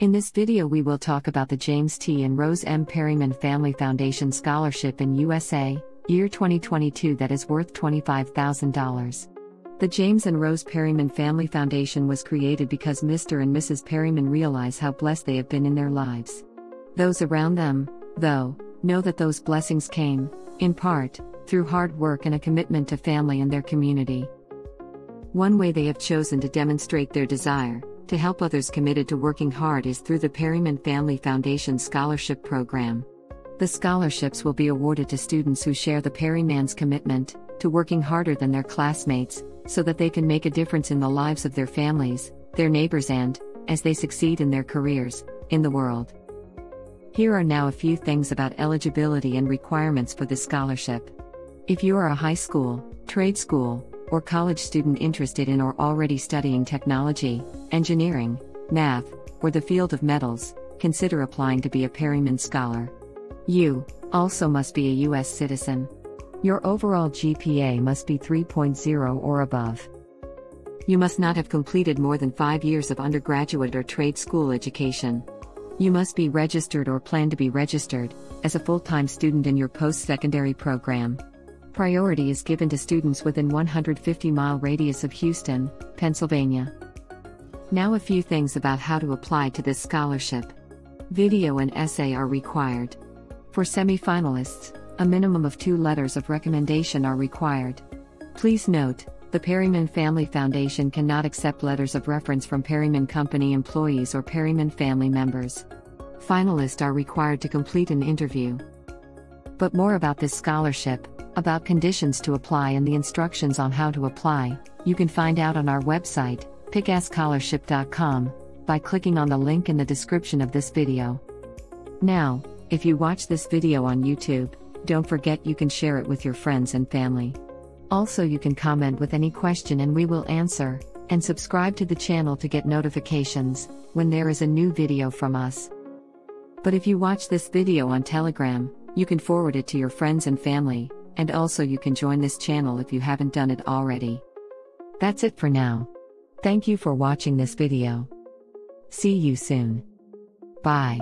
In this video we will talk about the James T. and Rose M. Perryman Family Foundation Scholarship in USA, year 2022 that is worth $25,000. The James and Rose Perryman Family Foundation was created because Mr. and Mrs. Perryman realize how blessed they have been in their lives. Those around them, though, know that those blessings came, in part, through hard work and a commitment to family and their community. One way they have chosen to demonstrate their desire to help others committed to working hard is through the Perryman Family Foundation Scholarship Program. The scholarships will be awarded to students who share the Perryman's commitment to working harder than their classmates, so that they can make a difference in the lives of their families, their neighbors and, as they succeed in their careers, in the world. Here are now a few things about eligibility and requirements for this scholarship. If you are a high school, trade school, or college student interested in or already studying technology, engineering, math, or the field of metals, consider applying to be a Perryman Scholar. You also must be a U.S. citizen. Your overall GPA must be 3.0 or above. You must not have completed more than 5 years of undergraduate or trade school education. You must be registered or plan to be registered as a full-time student in your post-secondary program. Priority is given to students within 150-mile radius of Houston, Pennsylvania. Now a few things about how to apply to this scholarship. Video and essay are required. For semi-finalists, a minimum of 2 letters of recommendation are required. Please note, the Perryman Family Foundation cannot accept letters of reference from Perryman Company employees or Perryman family members. Finalists are required to complete an interview. But more about this scholarship, about conditions to apply and the instructions on how to apply, you can find out on our website, pickascholarship.com, by clicking on the link in the description of this video. Now, if you watch this video on YouTube, don't forget you can share it with your friends and family. Also, you can comment with any question and we will answer, and subscribe to the channel to get notifications when there is a new video from us. But if you watch this video on Telegram, you can forward it to your friends and family, and also you can join this channel if you haven't done it already. That's it for now. Thank you for watching this video. See you soon. Bye.